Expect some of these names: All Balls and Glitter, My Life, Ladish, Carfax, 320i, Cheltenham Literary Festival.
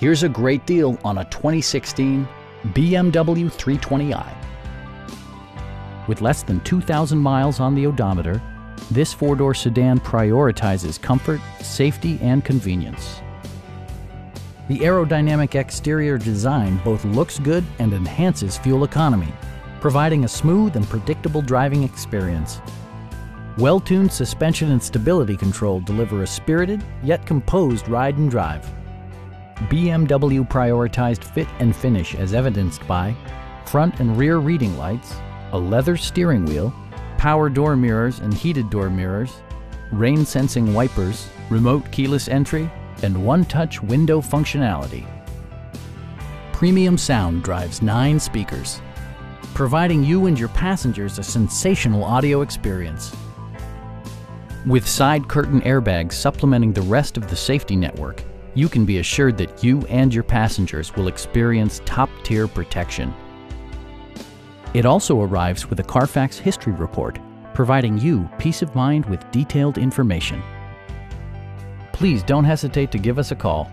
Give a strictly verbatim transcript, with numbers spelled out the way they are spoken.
Here's a great deal on a twenty sixteen B M W three twenty i. With less than two thousand miles on the odometer, this four-door sedan prioritizes comfort, safety, and convenience. The aerodynamic exterior design both looks good and enhances fuel economy, providing a smooth and predictable driving experience. Well-tuned suspension and stability control deliver a spirited yet composed ride and drive. B M W prioritized fit and finish as evidenced by front and rear reading lights, a leather steering wheel, power door mirrors and heated door mirrors, rain-sensing wipers, remote keyless entry, and one-touch window functionality. Premium sound drives nine speakers, providing you and your passengers a sensational audio experience. With side curtain airbags supplementing the rest of the safety network, you can be assured that you and your passengers will experience top-tier protection. It also arrives with a Carfax history report, providing you peace of mind with detailed information. Please don't hesitate to give us a call.